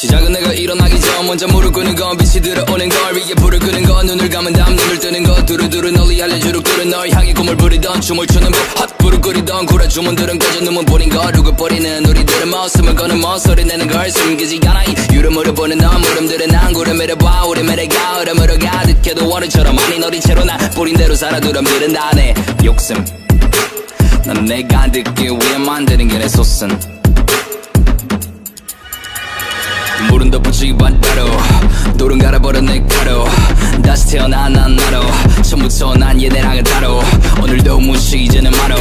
시작은 내가 일어나기 전 먼저 물을 끄는 건 빛이 들어오는 걸 위에 불을 끄는 건 눈을 감은 다음 눈을 뜨는 것 두루두루 널리 알려주룩 두른 널 향해 꿈을 부리던 춤을 추는 헛불을 끄리던 구라 주문들은 꺼져 눈물 보린 걸 우글거리는 우리들은 모습을 거는 모서리 내는 걸 숨기지 않아 이 유름으로 보는 너 물음들은 안 구름이를 봐 우리 매력가 흐름으로 가득해도 원은처럼 아닌 어린 채로 나 뿌린 대로 살아 두람들은 다 내 욕심 난 내가 듣기 위해 만드는 게 내 소신 물은 덮어지기 반대로 돌은 갈아버려 내 가로 다시 태어난 난 나로 처음부터 난 얘네랑은 다로 오늘도 무식 이제는 말어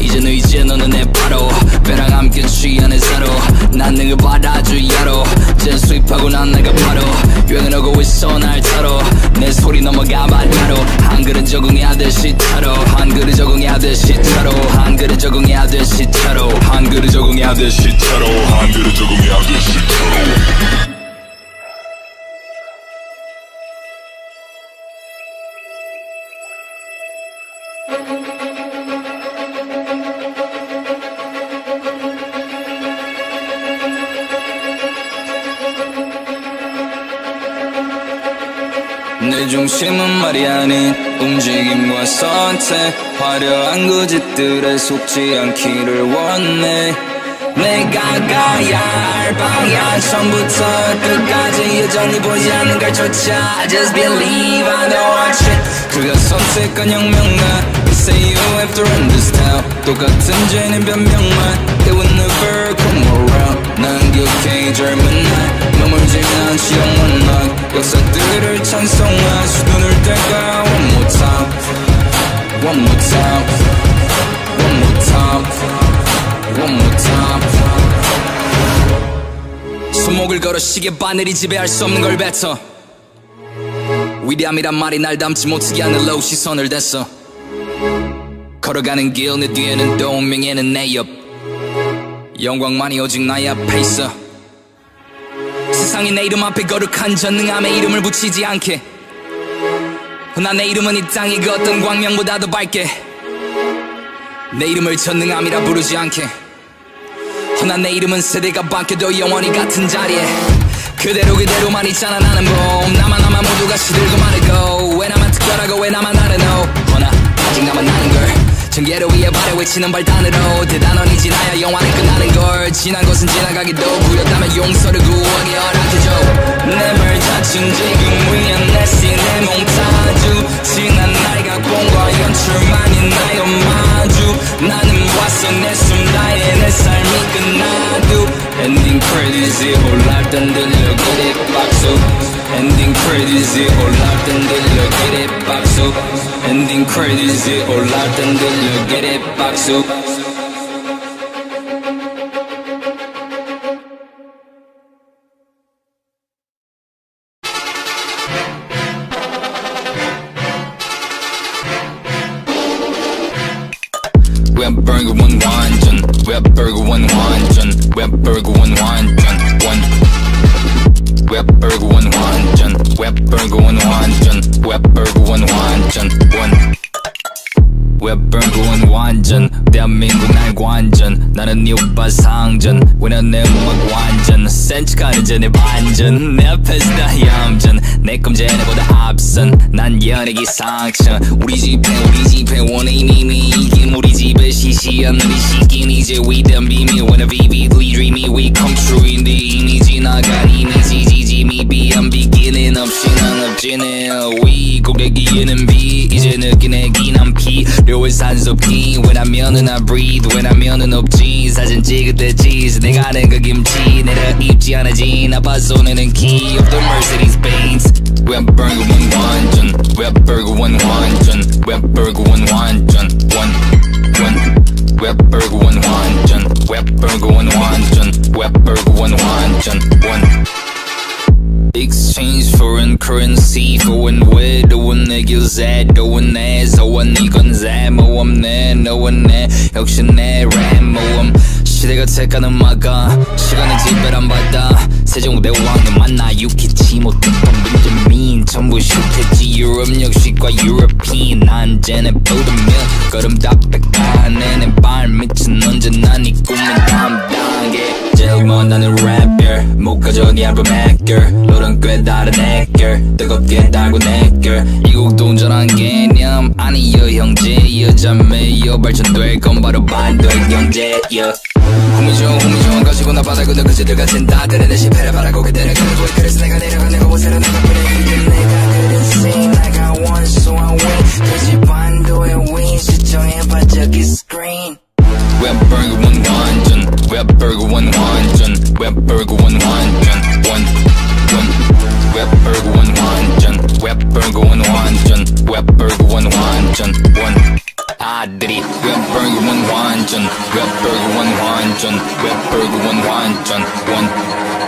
이제는 이제 너는 내 바로 배랑 함께 취하는 사로 난 능을 받아주야로 젠 수입하고 난 내가 바로 유행은 오고 있어 날 타러 내 소리 넘어가 바다로 한 그릇 적응해야 될 시차로 한 그릇 적응해야 될 시차로 한 그릇 적응해야 될 시차로 한 그릇 적응해야 될 시차로 한 그릇 적응해야 될 시차로 내 중심은 말이 아닌 움직임과 선택 화려한 거짓들에 속지 않기를 원해 내가 가야 할 방향 처음부터 끝까지 여전히 보지 않는 걸조차 I just believe I know I should 그가 선택한 혁명만 Say you have to run this town 똑같은 죄는 변명만 They will never come around 난 기억해 젊은 날 머물지만 시험은 난 역사들을 찬성한 수눈을 뗄까 One more time One more time One more time One more time 손목을 걸어 시계 바늘이 지배할 수 없는 걸 뱉어 위대함이란 말이 날 담지 못하게 하는 로우 시선을 댔어 걸어가는 길 내 뒤에는 또 운명에는 내 옆 영광만이 오직 나의 앞에 있어 세상이 내 이름 앞에 거룩한 전능함의 이름을 붙이지 않게 난 내 이름은 이 땅의 그 어떤 광명보다 더 밝게 내 이름을 전능함이라 부르지 않게 허나 내 이름은 세대가 바뀌어도 영원히 같은 자리에 그대로 그대로만 있잖아 나는 봄 나만 모두가 시들고 마르고 왜 나만 특별하고 왜 나만 다르노 허나 아직 나만 나는걸 전개로 위에 발에 외치는 발단으로 대단원이 지나야 영화는 끝나는걸 지난 것은 지나가기도 부렸다면 용서를 구하기 허락해줘 내 말 다친 지금 위에 내 시내 몽타주 지난 날과 꿈과 연출만이 나의 마주 나는 왔어 내 숨 다해 내 삶이 끝나도 엔딩 크레딧이 올라올 땐 들려 기립 박수 엔딩 크레딧이 올라올 땐 들려 기립 박수 엔딩 크레딧이 올라올 땐 들려 You get it, 박수 웹버그원 완전 웹버그원 완전 웹버그원 완전 웹버그원 완전 웹버그원 완전 웹버그원 완전 원 웹버그원 완전 대한민국 날 관전 나는 네 오빠 상전 왜난 내 음악 완전 센치카는 쟤네 반전 내 앞에서 다 얌전 내 껌 쟤네보다 앞선 난 연예기 상처 우리 집에 원해 미미 이게 우리 집에 시시한 우리 시긴 이제 위대한 비밀 Wanna vividly dreamy we come true 인데 이미 지나간 이미지 지짐이 비한 비기는 없이 난 없지네 위 고객이에는 비 이제 느끼네 기난 피 산소기 왜냐면은 I breathe 왜냐면은 없지 사진 찍을 때 cheese 내가 아는 그 김치 내려 입지 않아진 아빠 손에는 key of the Mercedes Benz 웹버그원 완전 웹버그원 완전 웹버그원 완전 원 웹버그원 완전 웹버그원 완전 웹버그원 완전 원 Exchange foreign currency Going where the one niggas at The one that's all I need Gonzamo I'm there No one there 역시 내 랩모 시대가 택하는 막아 시간의 지배란 받아 세종대왕을 만나 유키치 못했던 빈드민 전부 슈트지 유럽 역시과 유럽인 난 쟤네 보드밀 걸음 다 빽하네 내 발 밑은 언제나 네 꿈은 담당해 제일 먼 나는 랩별 목가적이 알바 맥결 롤은 꽤 다른 액결 뜨겁게 달고 내결 이 곡도 온전한 개념 아니여 형제여 자매여 발전될 건 바로 반도의 경제여 후미정 후미정한 것이고 나 바닥은 그지들 같은 다들은 내 실패를 바라고 그대는 그걸 그래서 내가 내려가는 곳으로 내가 보내는 내가 그린 scene like I want so I win 그지 반도의 win 시청해봤자 기 screen 웹버그원 완전 웹버그원 완전 웹버그원 완전 웹버그원 완전 웹버그원 완전 웹버그원 완전 아들이 웹버그원 완전 웹버그원 완전 웹버그원 완전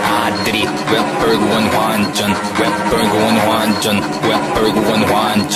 아들이 웹버그원 완전 웹버그원 완전 웹버그원 완전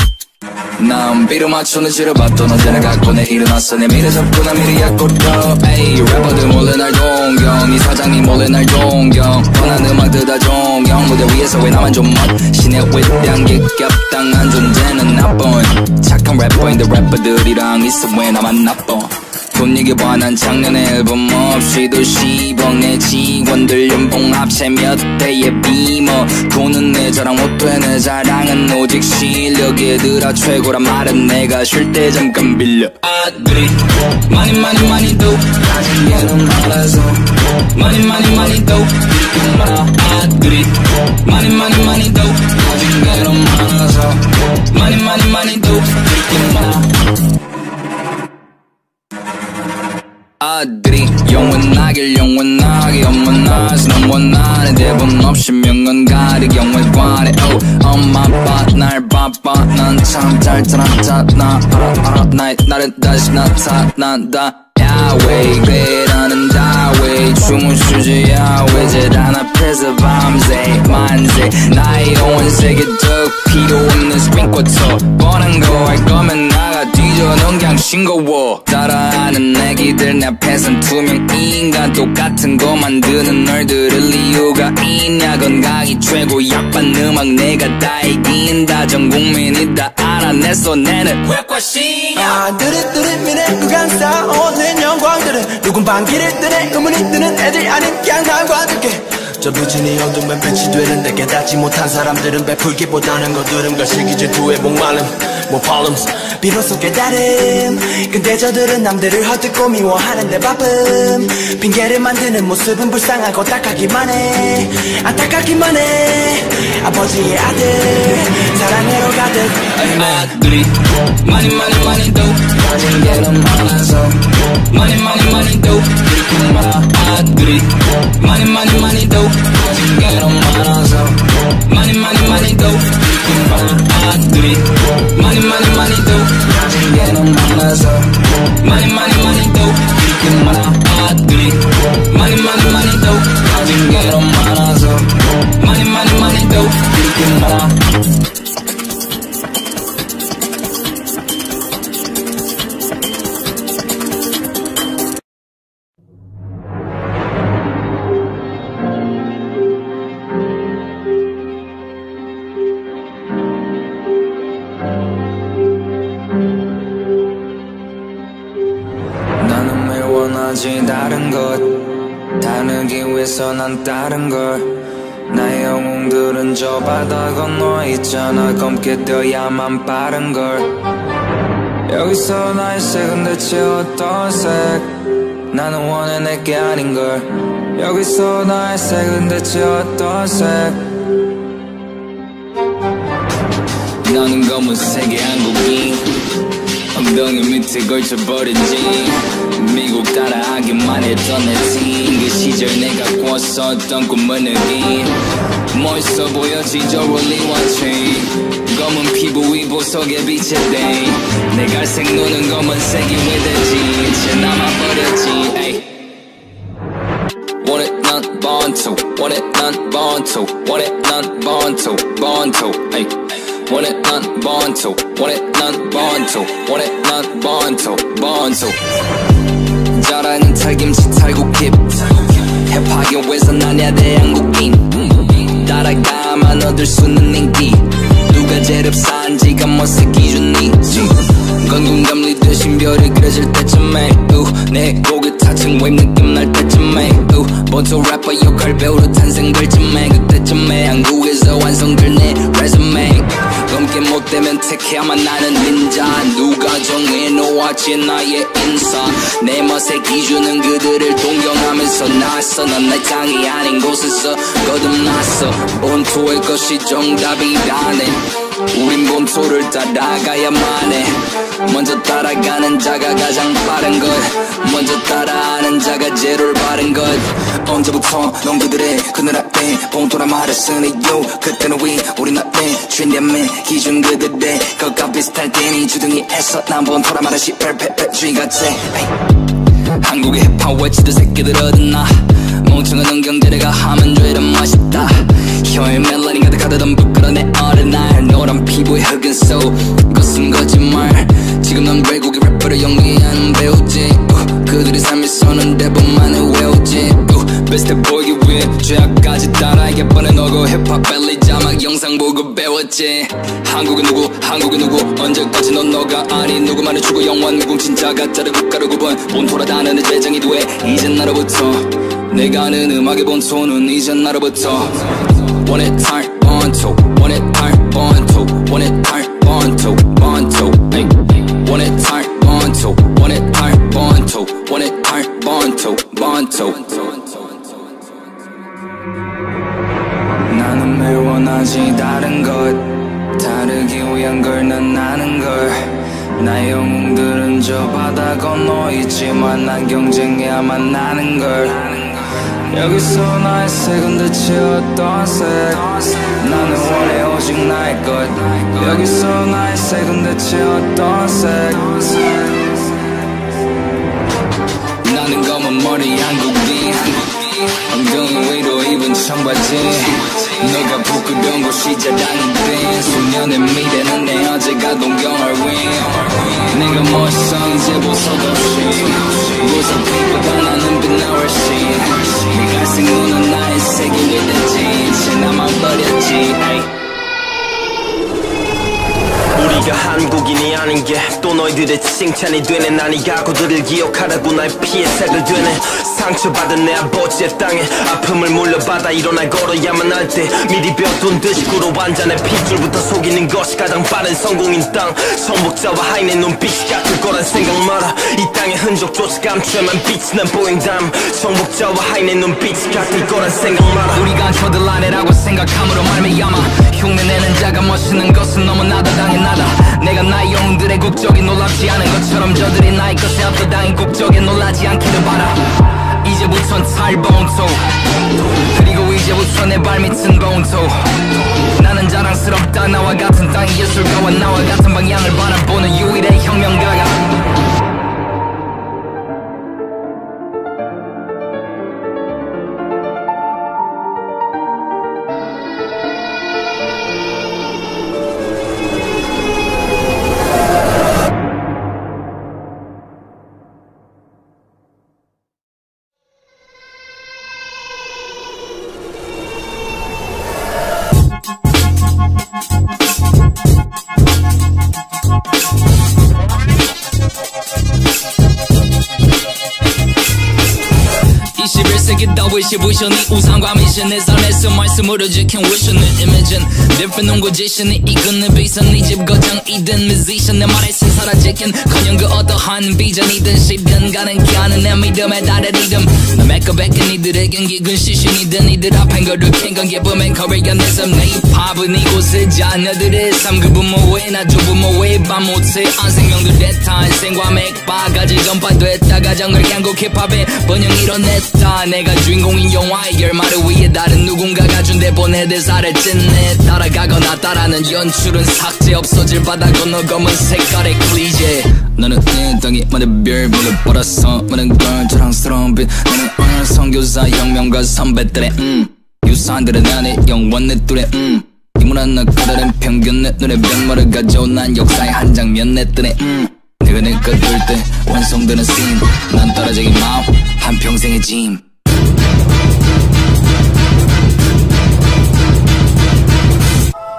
난 비로 맞추는 지를 봤던 언제나 갖고 내 일어났어 내 미래 잡고 나 미리 약골려 에이 래퍼들 몰래 날 동경 이 사장님 몰래 날 동경 뻔한 음악들 다 존경 무대 위에서 왜 나만 좀 멋신의 윗단계 겹당한 존재는 나쁜 착한 래퍼인데 래퍼들이랑 있어 왜 나만 나빠 돈 얘기 봐난 작년에 앨범 없이도 10억 내 직원들 연봉 합체 몇 대의 비머 돈은 내 자랑 옷도에 내 자랑은 오직 실력 얘들아 최고란 말은 내가 쉴 때 잠깐 빌려 아들이 많이 많이 많이 도 얘는 말아서 많이 많이 많이 도 아들이 많이 많이 많이 도 얘는 말아서 많이 많이 많이 도 아들이 영원하길 영원하게 엄마나서는 원하네 대본 없이 명언 가리기 영원관해 엄마 아빠 날 바빠 난 참 잘 자랐잖아 알아 알아 나의 날은 다시 나타난다 야웨이 그래 나는 다웨이 춤을 추지 야웨이 재단 앞에서 밤새 만세 나의 온 세계 득 필요 없는 스프링쿼터 뻔한 거 할 거면 나가 뒤져는 그냥 싱거워 따라하는 애기들 내 앞에선 투명인간 똑같은 거 만드는 널 들을 이유가 있냐 건강이 최고 약반 음악 내가 다 이긴다 전 국민이 다 알아냈어 내는 웹과 신야 드릿드릿 미래 구간 쌓아오는 영광들은 누군 반기를 뜨네 의문이 뜨는 애들 아닌 그냥 남과들게 저 부진이 어둠에 빛이 되는데 깨닫지 못한 사람들은 베풀기보다는 거두름 거시기질 두해복 많음 뭐 problems 비로소 깨달음 근데 저들은 남들을 헛듣고 미워하는데 바쁨 핑계를 만드는 모습은 불쌍하고 딱하기만 해 안타깝기만 해 아버지의 아들 사랑으로 가득 아들이 많이 많이 많이 도 가진 게 너무 많아서 많이 많이 많이 도 아들이 많이 많이 많이 도 가진 게 너무 많아서 많이 많이 많이 도 아들이 많이 많이 많이 도 가진 게 너무 많아서 많이 많이 많이 도 아들이 많이 많이 많이 도 가진 게 너무 많아서 많이 많이 많이 도 다른 것 다르기 위해서 난 다른 걸 나의 영웅들은 저 바다 건너 있잖아 검게 떠야만 빠른 걸 여기서 나의 색은 대체 어떤 색 나는 원해 내게 아닌 걸 여기서 나의 색은 대체 어떤 색 나는 검은색의 한국인 엉덩이 밑에 걸쳐버린 지 미국 따라하기만 했던 내 팀 그 시절 내가 꿨었던 꿈은 느낌 멋있어 보여지 저 원리 원체 검은 피부 위 보석에 비치대 내 갈색 눈은 검은색이 왜되지 이제 남아버렸지 에이. Want it, not born to. want it not born to, born to, ay. Want it not born to, want it not born to, want it not born to, born to. 잘하는 찰김치 찰국김 힙하게 외선하냐 대한국인 따라가만 얻을 수는 인기 누가 제일 흡사한지가 멋의 기준이지 건군감리 대신 별이 그려질 때쯤에 내 고개 타층 웹 느낌 날 때쯤에 번쩍 래퍼 역할 배우로 탄생될쯤에 그때쯤에 한국에서 완성될 내 레즈메 넘게 못되면 택해야만 나는 닌자 누가 정해놓았지 나의 인사 내 멋의 기준은 그들을 동경하면서 나서 난 내 땅이 아닌 곳에서 거듭났어 본토의 것이 정답이라네 우린 본토를 따라가야만 해 먼저 따라가는 자가 가장 빠른 것 먼저 따라하는 자가 제로를 바른 것 언제부터 넌 그들의 그늘에 봉토라 말했으니 요 그때는 우리 나의 최대한의 기준 그들의 것과 비슷할 때니 주둥이 애써 난 본토라 말했이 펠펠펠주의 같아 한국의 힙합 외치들 새끼들 어딨나 멍청한 은경제래가 하면 죄란 맛있다 혀에 멜라닌 가득하던 부끄러운 내 어린날 노란 피부에 흙은 쏘 그것은 거짓말 지금 난 외국의 래퍼를 영위하는 배우지 그들이 삶이 서는 대본만을 외우지 베스트 보이기 위해 죄악까지 따라 이게 뻔해 너고 힙합 벨리 자막 영상 보고 배웠지 한국이 누구 언제까지 넌 너가 아닌 누구만을 주고 영원 무궁진짜 가짜를 국가를 구분 본토라 다는 내 재정이 돼 이젠 나로부터 내가 아는 음악의 본토는 이젠 나로부터 Want it hard, 본토 Want it hard, 본토 Want it hard, 본토 본토 Want it hard, 본토 Want it hard, 본토 Want it hard, 본토 본토 나는 매일 원하지 다른 것 다르기 위한 걸 난 아는 걸 나의 영웅들은 저 바다 건너 있지만 난 경쟁해야만 아는 걸 여기서 나의 색은 대체 어떤 색 나는 원해 오직 나의 것 여기서 나의 색은 대체 어떤 색 나는 검은 머리 한국인 엉덩이 위로 입은 청바지 내가 부끄러운 곳이 자라는 빈 소년의 미래는 내 어제가 동경할 윈 내가 멋있어 이제 보석 없이 보석빛보다 나는 빛나 훨씬 갈색무는 나의 색이 되든지 이제 나만 버렸지 에이. 우리가 한국인이 아닌 게 또 너희들의 칭찬이 되네 난 이 각오들을 기억하라고 나의 피에 색을 되네 상처받은 내 아버지의 땅에 아픔을 물려받아 일어나 걸어야만 할 때 미리 벼둔 듯이구로 완전한 핏줄부터 속이는 것이 가장 빠른 성공인 땅 정복자와 하인의 눈빛이 같을 거란 생각 마라 이 땅의 흔적조차 감춰야만 빛이 난 보인담 정복자와 하인의 눈빛이 같을 거란 생각 마라 우리가 저들 아래라고 생각함으로 말미암아 흉내내는 자가 멋있는 것은 너무나다 당연하다 내가 나의 영웅들의 국적이 놀랍지 않은 것처럼 저들이 나의 것에 압도당한 국적에 놀라지 않기를 바라 이제부턴 탈봉토 그리고 이제부터 내 발밑은 봉토 나는 자랑스럽다 나와 같은 땅의 예술가와 나와 같은 방향을 바라보는 유일의 혁명가가 vision이 우상과 미션의 삶에서 말씀으로 지킨 vision을 imagine different 농구지션이 이끄는 비선 이집 거장이든 musician 내 말에 신사라 지킨 커녕 그 어떠한 비전이든 시든 가능케 하는 내 믿음에 달의 리듬 나 맥과 백은 이들의 경기근 시신이든 이들 앞엔 거룩한 건 기쁨엔 커리어 내 삶 내 힙합은 이곳의 자녀들의 삶 그 부모의 나 조부모의 밤 못해 안생명들의 탄생과 맥바가지 전파됐다 가정을 깬곡 힙합에 번영 이뤄냈다 내가 주인공인 영화의 결말을 위해 다른 누군가가 준 대본의 대사를 찢네 따라가거나 따라하는 연출은 삭제 없어질 바다 건너 검은 색깔의 클리셰 나는 내 땅이 많은 별목을 벌어서 많은 걸 자랑스러운 빛 나는 오늘 선교사 혁명과 선배들의 사람들은 안에 영원의 뚜레 이문한 너 그들은 평균 내 눈에 백모를 가져온 난 역사의 한 장면 내 뜨네 내가 내 것 볼 때 완성되는 씬 난 떨어지기 마음 한평생의 짐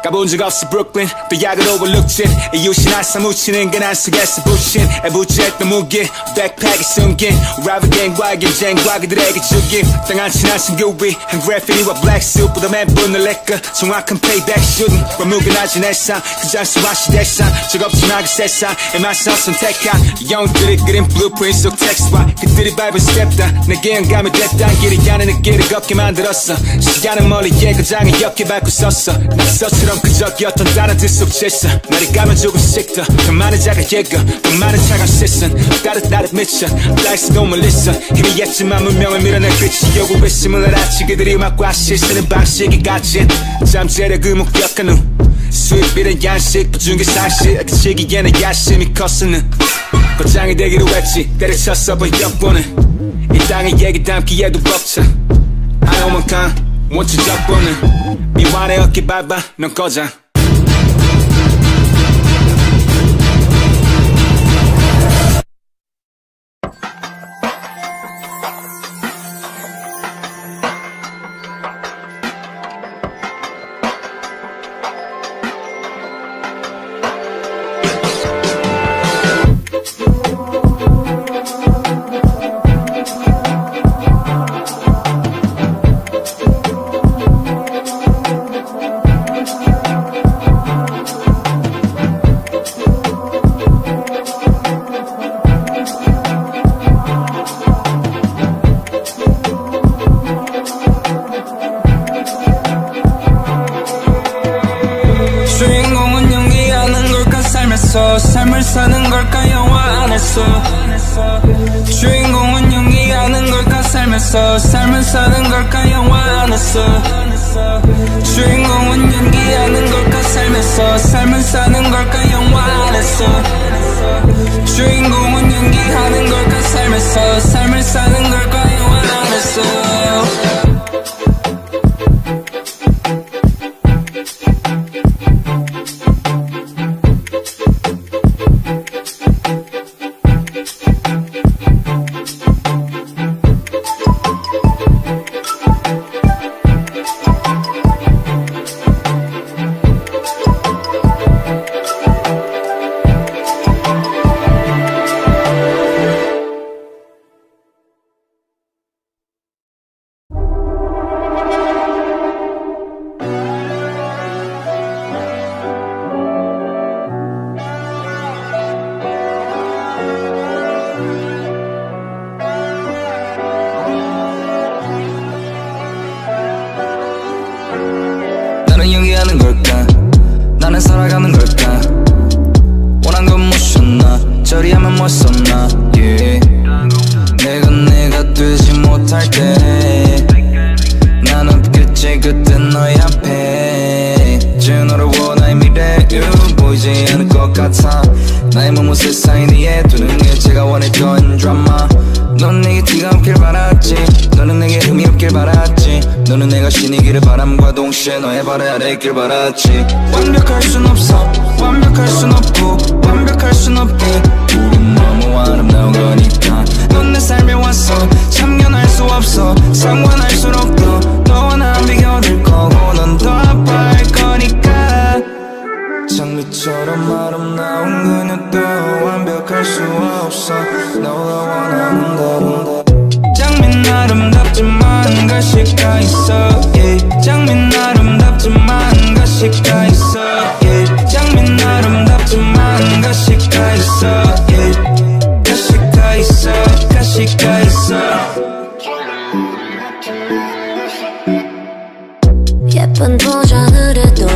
가본 적 없어 브루클린 또 약을 오버룩진 이웃이나 사무치는 게 난 속에서 부신 애부지했던 무기 백팩에 숨긴 라이벌 갱과의 경쟁과 그들에게 죽임 땅안 친한 신규위 한 그래피티와 블랙스보다 맨분을 내꺼 정확한 페이백 슈팅 무근하진 애상 그 장수와 시대상 적없지만 그 세상 애만서 선택한 영웅들이 그린 블루프린트 속 텍스트와 그들이 밟은 스텝다 내게 영감이 됐다 길이 가는 내 길을 걷게 만들었어 시간은 멀리 예고장을 옅게 밟고 섰어 낙서처럼 그저기였던 다른 뜻 속 질서 날이 가면 조금씩 더 많은 자가 예거 더 많은 차가 시선 따뜻따뜻 미쳐 Black's no Melissa 희미했지만 문명을 밀어낼 빛이 오고 의심을 알았지 그들이 음악과 실수는 방식이 가진 잠재력을 목격한 후 수입이란 양식 부중의 사실 그치기에는 야심이 커서는 거장이 되기로 했지 때려쳤어 번역보는 이 땅의 얘기 담기에도 벅차 I don't want con 원초적 보는 미완의 어깨 밟아 넌 꺼져 삶을 사는 걸까 영화 안에서 주인공은 연기하는 걸까 삶에서 삶을 사는 걸까 영화 안에서 주인공은 연기하는 걸까 삶에서 삶을 사는 걸까 영화 안에서 주인공은 연기하는 걸까 삶에서 삶을 사는 걸까 영화 안에서 너의 발에 아래 있길 바랐지 완벽할 순 없어 완벽할 순 없고 완벽할 순 없고 우린 너무 아름다운 거니까 넌 내 삶에 왔어 참견할 수 없어 상관할수록 더 너와 난 비교될 거고 넌 더 아파할 거니까 장미처럼 아름다운 그녀도 완벽할 수 없어 너와 원하는 대로 장미는 아름답지만 가시가 있어 장미는 아름답지만 가시가 있어 장미는 아름답지만 가시가 있어 가시가 있어 가시가 있어 예쁜 도전을 해도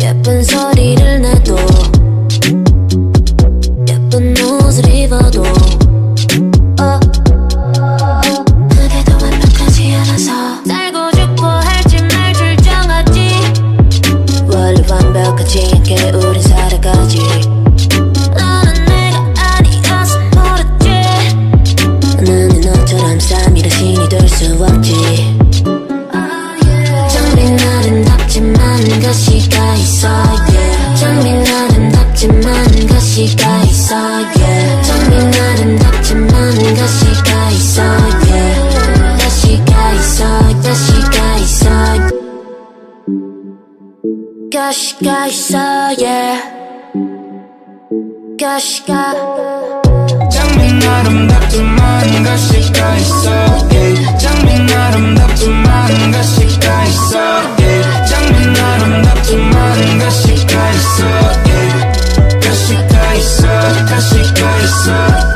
예쁜 소리를 내도 예쁜 옷을 입어도 너는 내가 아니어서 모르지 나는 네 너처럼 쌈이라 신이 될 수 없지 자식아 있어 yeah 자식아 있어 자식아 있어 자식아 있어 yeah 자식아 장미 아름답지만 자식아 있어 yeah 장미 아름답지만 자식아 있어 yeah 장미 아름답지만 자식아 있어 yeah 자식아 있어 자식아 있어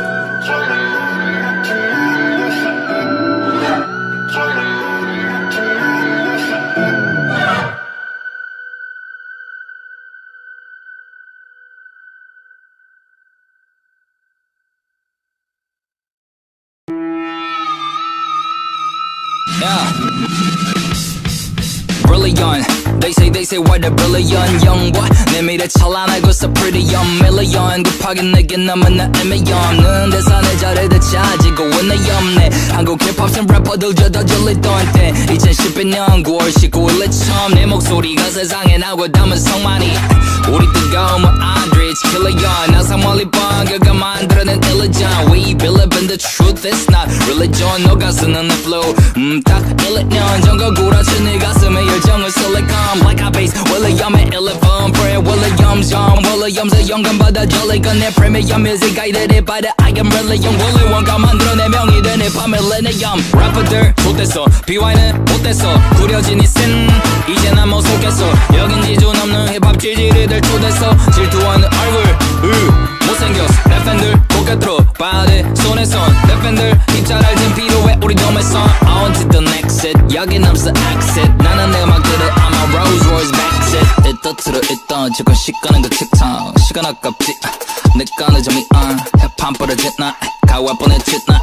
They say what a brilliant young boy 내 미래 찬란하고 so pretty young million 급하게 내게 남은 나 애매없는 대사내 자리를 차지고 있는 없네 한국 힙합씬 래퍼들 저도 질리던 때 2011년 9월 19일에 처음 내 목소리가 세상에 나고 담은 성만이 우리 뜨거운 Andrich Killian 항상 멀리 본 그가 만들어낸 illusion We believe in the truth it's not religion 너가 쓰는 내 flow 딱 1년 전 거구라친 네 가슴에 열정을 silicon like I base William의 11 friend Williams John Williams의 영감받아 절리건 내 premium music guided it by the I am religion Willy Wonka 만들어내 명이 된 힙합 millennium 래퍼들 못했어 BY는 못했어 구려진 이 씬 이제 난 못 속겠어 여긴 지존 없는 힙합 지지리들 초대서 질투하는 얼굴 못생겼어 내 팬들 고개 들어봐야 돼 손에 손 내 팬들 입잘 알진 필요해 우리 놈의 선 On to the next set 여긴 없어 exit 나는 내 음악들을 I'm a Rolls Royce backseat 일터트려 있던 지금 시간은 그 책상 시간 아깝지 내가 늦어 미안 힙합 벌어진 나 가와 뻔했지 나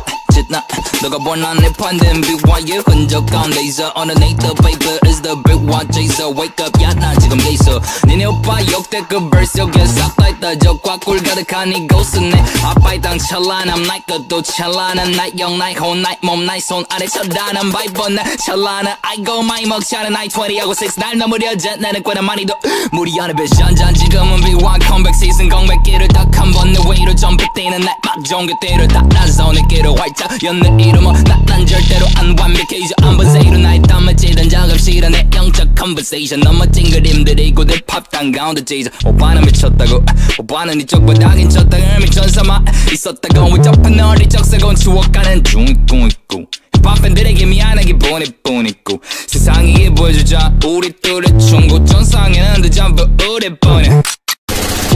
너가 born 내 판된 BY의 흔적 가운데 있어 어느 네이터 paper is the big one chaser wake up 야 나 지금 얘 있어 니네 오빠 역대급 verse 여기에 싹 다 있다 적과 꿀 가득한 이 ghost은 내 아빠의 땅 찬란함 나의 것도 찬란한 나의 영 나의 혼 나의 몸 나의 손 아래 찬란한 vibe 나 찬란한 아이고 많이 먹자는 나의 20하고 6 날 넘으려 제 나는 꽤나 많이도 무리 안에 배잔잔 지금은 B1 comeback season 공백기를 딱 한 번 내 way 로 전복되는 나의 막종 그때를 딱 나서 내 길을 활짝 연느 이름어 난 절대로 안 완벽해 이제 안 번세이로 나의 땀을 찌든 작업실은 내 영적 conversation 너무 찡그림들이 고대 팝당 가운데 찢어 오빠는 미쳤다고 오빠는 이쪽 바닥인 저 땅을 미천삼아 있었다고 위접한 너리 적세곤 추억가는 중 있고 힙합 팬들에게 미안한 기분일 뿐 있고 세상이 이 보여주자 우리 둘의 충고 전상에는 더 전부 우리 뿐이야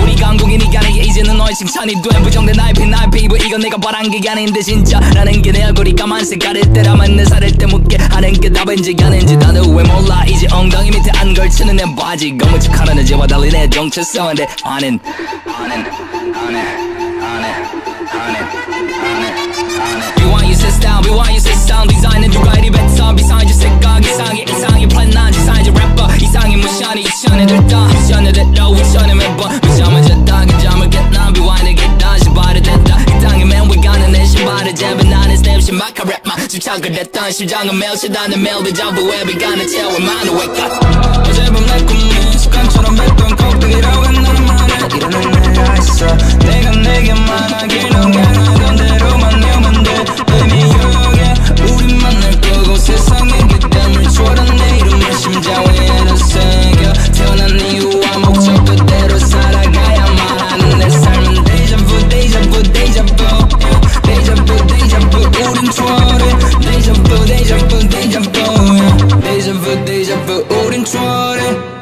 우리 강국이니까 내게 이제는 너의 칭찬이 돼 부정된 나의 피 나의 피부 이건 내가 바란 게 아닌데 진짜라는 게 내 얼굴이 까만 색깔일 때라면 내 살일 때 묻게 하는 게 답인지 아닌지 나도 왜 몰라 이제 엉덩이 밑에 안 걸치는 내 바지 검은척하는 내 죄와 달리 내 정체성은 내 안엔 BY you sit down BY you sit down 디자인은 누가 이리 뱉어 비상해 줄 생각 이상해 이상해 플랜 난 지상해 줄 래퍼 이상해 무시하니 이천에 들떠 이천에 들떠 이천에 매번 미점을 졌다 그 점을 깼나 BY 내게 다시 발을 댔다 이 땅에 맨위 가는 내 신발을 재배 나는 스냅 신박한 랩만 집착을 했던 심장은 멜시다는 멜비 전부 앱이 가는 채워 만을 wake up 어젯밤 내 꿈이 습관처럼 뱉던 꼭대기라고 했는 말에 일어난 내가 있어 내가 내게만 하길 너가 하던 대로만 내면 돼 Baby 여기에 우리만 날 끄고 세상에 그땀을 줘라 내 이름을 심장에다 새겨 태어난 이유와 목적 그대로 살아가야만 하는 내 삶은 데이자부 데이자부 데이자부 데이자부 데이자부 우린 초월해 데이자부 데이자부 데이자부 데이자부 데이자부 우린 초월해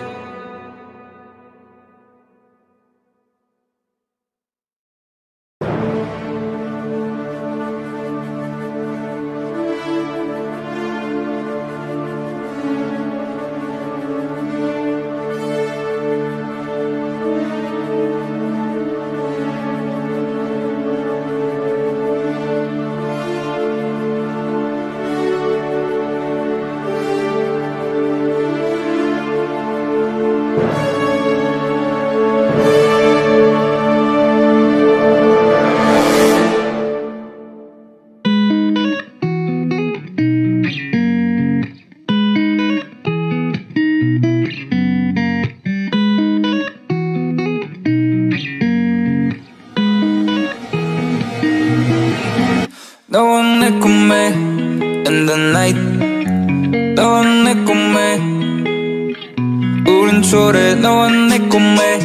Don't wanna come back in the night. Don't wanna come back. 우린 초래. Don't wanna come back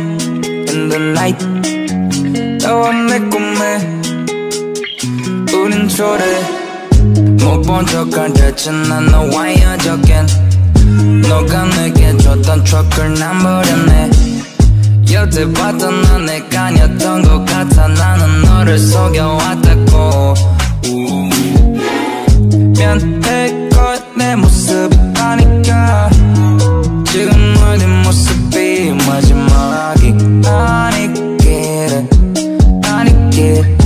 in the night. Don't wanna come back. 우린 초래. 못 본 척할 대신 난 너와의 적엔 너가 내게 줬던 추억을 난 버렸네. 여태 봤던 난 내가 아니었던 것 같아. 나는 너를 속여왔다고. 미안할걸 내 모습이라니까. 지금 너의 네 모습이 마지막이 아니기를 아니길.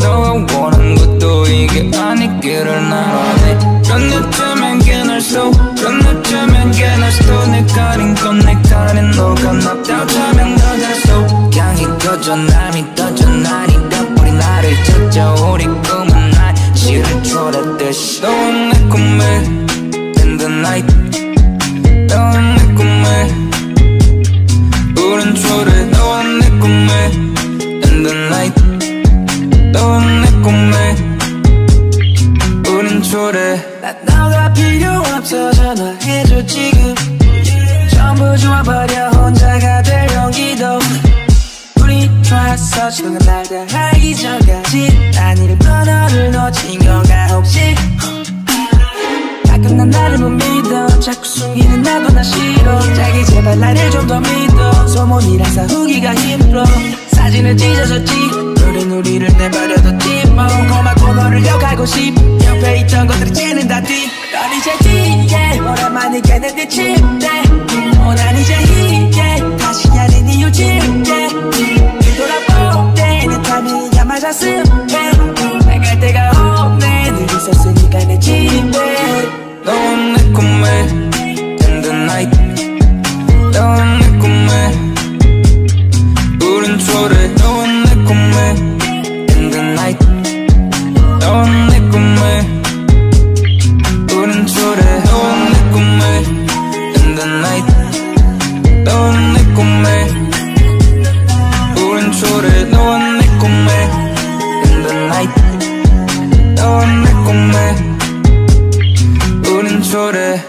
너가 원한 것도 이게 아니기를 난 원해. 그런 늦자면 괜할 수 그런 늦자면 괜할 수도 내 가린 건 내 가린 너가 나 뼈자면 더 잘 수 향이 꺼져 날 믿어줘 날 잃어버린 나를 찾아 우리 꿈은 날 싫어했듯이. 너 내 꿈에 in the night. 너 내 꿈에 우린 초래. 너 내 꿈에 in the night. 너 내 꿈에 우린 초래. 나 너가 필요 없어 전화해줘 지금. 전부 좋아버려 혼자가 될 용기도. 우리 좋았어 지금 날 다 알기 전까지. 난 일부러 너를 놓친 건가 혹시. 가끔 난 나를 못 믿어. 자꾸 숨기는 나도 나 싫어. 자기 제발 나를 좀 더 믿어. 소문이라서 후기가 힘들어. 사진을 찢어졌지. 너는 우리를 내버려뒀지 뭐. 고맙고 너를 기억하고 싶어. 옆에 있던 것들이 찌는다 뒤. 넌 이제 뒤에 오랜만에 걔네들 침대. 오 난 이제 이게 다시 아닌 이유 침대. 돌아볼 때 내 타이밍이 안 맞았음. 나갈 때가 없네. 늘 있었으니까 내 집에. 너는 내 꿈에 in the night. 너는 내 꿈에 우린 초래. 너는 내 꿈에 in the night. 너는 내 꿈에 우린 초래. 너는 내 꿈에 in the night. 너는 내 꿈에 초래. 너와 내 꿈에 in the night. 너와 내 꿈에 우린 초래.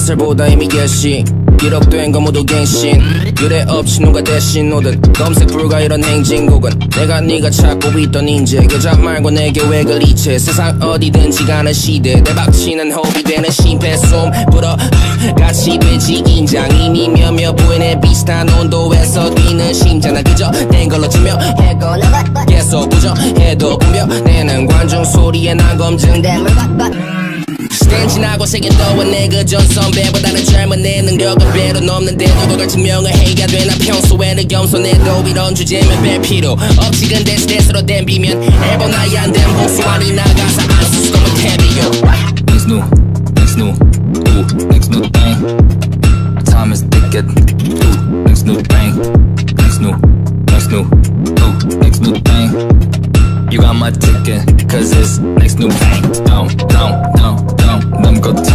맛을 보다 이미 개시 기록된 건 모두 갱신 유례 없이 누가 대신 오든 검색 불가 이런 행진곡은 내가 네가 찾고 있던 인재 여자 말고 내 계획을 이체 세상 어디든지 가는 시대 대박치는 호흡이 되는 심폐소음 불어같이 돼지 인장 이미 몇몇 부인의 비슷한 온도에서 뛰는 심장 난 그저 된 걸로 증명했고 계속 부정해도 분별되는 관중 소리에 난 검증된 시대는 지나고 세계는 더워 내 그전 선배보다는 젊은 내 능력은 배로 넘는데도 그걸 증명을 해야 되나 평소에는 겸손해도 이런 주제면 뵐 필요 없지 근데 스트레스로 댐비면 앨범 나이 안된 복수만이 나가서 안 쓸 거면 템비요 Next new, next new, ooh, next new thing Time is ticket, ooh, next new thing Next new, ooh, next new thing You got my ticket, cause it's next new thing. I'm good. I'm good.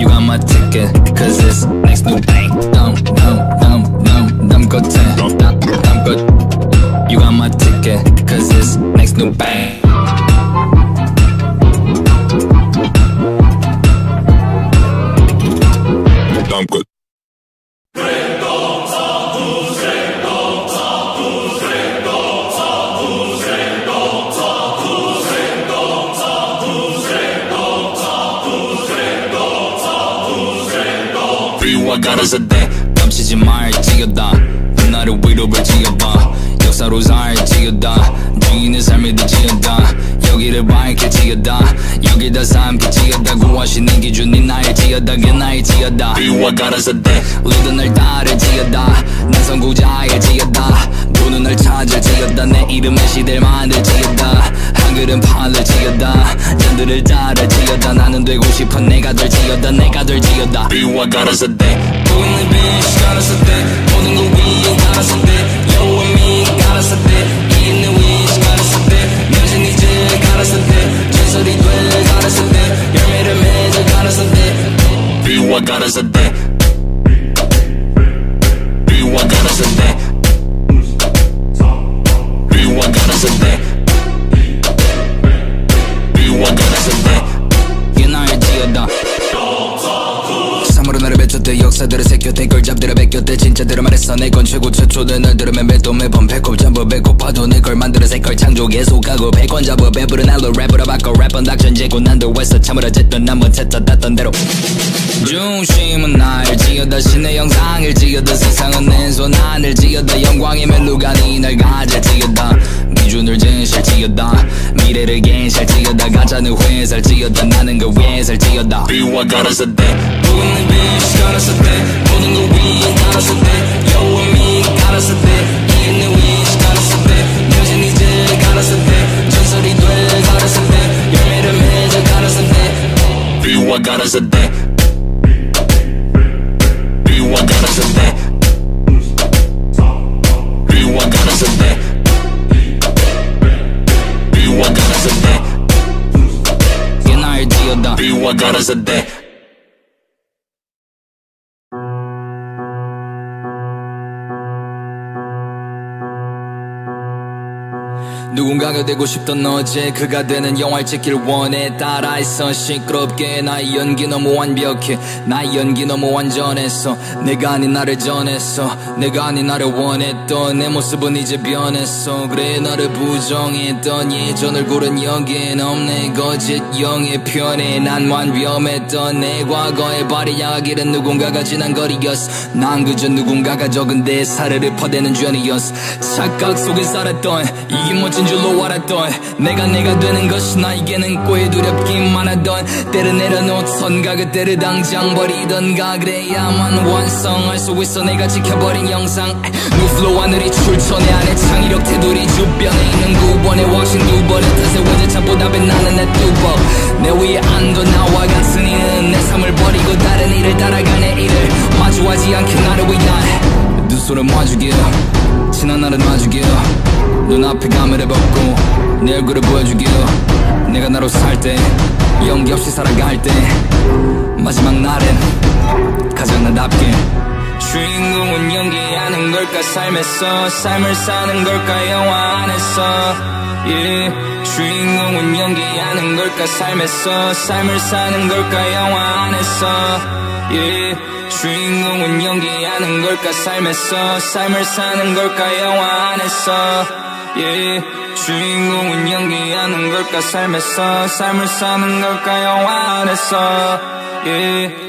You got my ticket, cause it's next new thing. I'm good. I'm good. You got my ticket, cause it's next new thing. I'm good. 가라사대 감시지 말 지겹다 나를 위로를 지어봐 역사로 잘 지겹다 주인의 삶에도 지겹다 여기를 밝게 지겹다 여기다 삶게 지겹다 구하시는 기준이 나의 지겹다 그 나의 지겹다 비와 가라사대 모든 날 달을 지겹다 난 선구자의 지겹다 노는 날 찾을 지겹다 내 이름의 시들만을 지겹다 한글은 판을 지겹다 잔들을 따라 지겹다 나는 되고 싶어 내가 될 지겹다 내가 될 지겹다 비와 가라사대 보이는 빛이 가라사대 모든 걸 위해 가라사대 You and me 가라사대 있는 위치 가라사대 명진 이제 가라사대 진설이 될 가라사대 열매를 맺을 가라사대 비와 가라사대 비와 가라사대 비와 가라사대 비와 가라사대 얘 나의 지어다 참으로 나를 맺혔대 역사들을 새겼대 걸잡들을 뺏겼대 진짜들을 말했어 내건 최고 최초된 날들을 맴매도 매번 배꼽 잡아 배고파도 내걸 만들어 새걸 창조 계속하고 백원 잡아 배부른 날로 랩으로 바꿔 랩은 낙천재고 난도 했어 참으로 어쨌든 난 못했어 땄던 대로 중심은 날 지어다 신의 영상을 지어다 세상은 내 손 안을 지어다 영광이면 누가 니 날 가질 지어다 기준을 진실 지어다 미래를 갱실 지어다 가짜는 회사를 지어다 나는 그 회사를 지어다 비와 가라사대 보이는 빛이 가라사대 모든 걸 위해 가라사대 You and me 가라사대 있는 위치 가라사대 묘진 이제 가라사대 전설이 될 가라사대 열매를 맺을 가라사대 비와 가라사대 비와 가라사대 비와 가라사대 비와 가라사대 얘 나의 지어다 비와 가라사대 누군가가 되고 싶던 어제 그가 되는 영화를 찍길 원해 따라했어 시끄럽게 나의 연기 너무 완벽해 나의 연기 너무 완전했어 내가 아닌 나를 전했어 내가 아닌 나를 원했던 내 모습은 이제 변했어 그래 나를 부정했던 예전 얼굴은 여기엔 없네 거짓 영의 편에 난만 위험했던 내 과거의 발이야 길은 누군가가 지난 거리였어 난 그저 누군가가 적은 내 사르르 퍼대는 주연이었어 착각 속에 살았던 이게 멋진 줄로 알았던 내가 되는 것이 나에게는 꼬에 두렵기만 하던 때를 내려놓던가 그때를 당장 버리던가 그래야만 완성할 수 있어 내가 지켜버린 영상 뉴플로우 하늘이 출처 내 안에 창의력 태돌이 주변에 있는 구원의 왁싱 두 번의 탓에 외제 참보답에 나는 내 뚜벅 내 위에 안도 나와 같은 이는 내 삶을 버리고 다른 일을 따라가 내 일을 마주하지 않게 나를 위한 두 손을 마주길 지난 날은 마주길 눈앞에 가면을 벗고 내 얼굴을 보여주길 내가 나로 살 때 연기 없이 살아갈 때 마지막 날엔 가장 나답게 주인공은 연기하는 걸까 삶에서 삶을 사는 걸까 영화 안에서 yeah. 주인공은 연기하는 걸까 삶에서 삶을 사는 걸까 영화 안에서 yeah. 주인공은 연기하는 걸까 삶에서 삶을 사는 걸까 영화 안에서 yeah. 주인공은 연기하는 걸까 삶에서 삶을 사는 걸까 영화 안에서 yeah.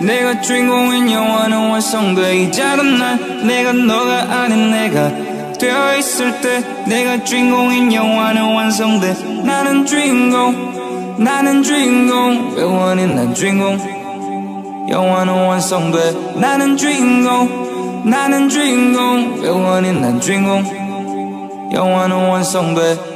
내가 주인공인 영화는 완성돼 이 작은 날 내가 너가 아닌 내가 되어 있을 때 내가 주인공인 영화는 완성돼 나는 주인공 영원히 난 주인공 영화는 완성돼 나는 주인공 영원히 난 주인공 영화는 완성돼